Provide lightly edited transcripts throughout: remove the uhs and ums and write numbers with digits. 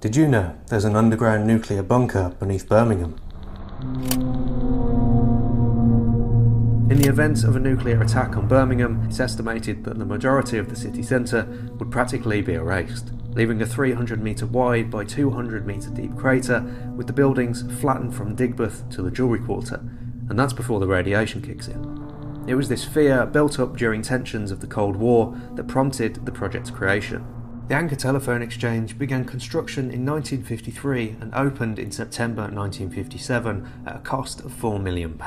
Did you know there's an underground nuclear bunker beneath Birmingham? In the event of a nuclear attack on Birmingham, it's estimated that the majority of the city centre would practically be erased, leaving a 300 metre wide by 200 metre deep crater with the buildings flattened from Digbeth to the Jewellery Quarter, and that's before the radiation kicks in. It was this fear built up during tensions of the Cold War that prompted the project's creation. The Anchor Telephone Exchange began construction in 1953 and opened in September 1957 at a cost of £4 million.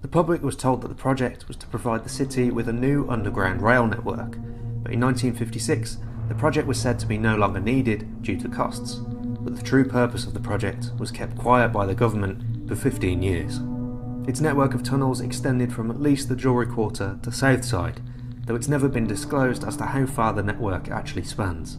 The public was told that the project was to provide the city with a new underground rail network, but in 1956 the project was said to be no longer needed due to costs, but the true purpose of the project was kept quiet by the government for 15 years. Its network of tunnels extended from at least the Jewellery Quarter to Southside, though it's never been disclosed as to how far the network actually spans.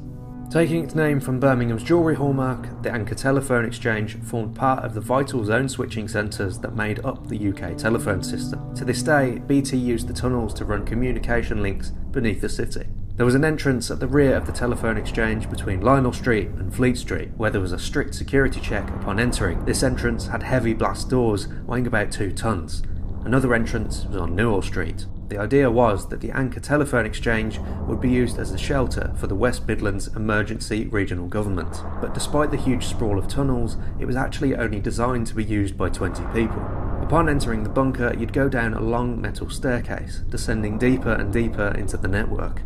Taking its name from Birmingham's jewellery hallmark, the Anchor Telephone Exchange formed part of the vital zone switching centres that made up the UK telephone system. To this day, BT used the tunnels to run communication links beneath the city. There was an entrance at the rear of the telephone exchange between Lionel Street and Fleet Street, where there was a strict security check upon entering. This entrance had heavy glass doors weighing about 2 tons. Another entrance was on Newall Street. The idea was that the Anchor Telephone Exchange would be used as a shelter for the West Midlands Emergency Regional Government. But despite the huge sprawl of tunnels, it was actually only designed to be used by 20 people. Upon entering the bunker, you'd go down a long metal staircase, descending deeper and deeper into the network.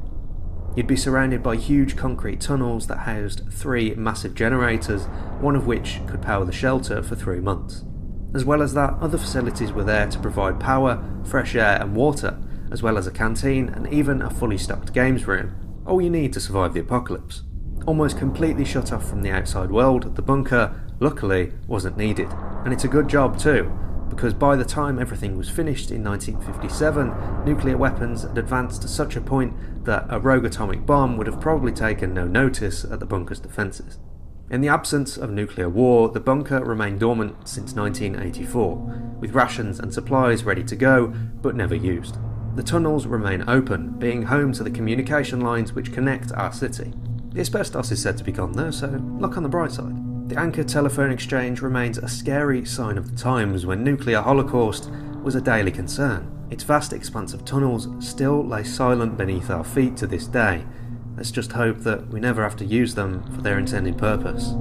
You'd be surrounded by huge concrete tunnels that housed 3 massive generators, one of which could power the shelter for 3 months. As well as that, other facilities were there to provide power, fresh air and water, as well as a canteen and even a fully stocked games room, all you need to survive the apocalypse. Almost completely shut off from the outside world, the bunker, luckily, wasn't needed. And it's a good job too, because by the time everything was finished in 1957, nuclear weapons had advanced to such a point that a rogue atomic bomb would have probably taken no notice at the bunker's defences. In the absence of nuclear war, the bunker remained dormant since 1984, with rations and supplies ready to go, but never used. The tunnels remain open, being home to the communication lines which connect our city. The asbestos is said to be gone though, so look on the bright side. The Anchor Telephone Exchange remains a scary sign of the times when nuclear holocaust was a daily concern. Its vast expanse of tunnels still lay silent beneath our feet to this day. Let's just hope that we never have to use them for their intended purpose.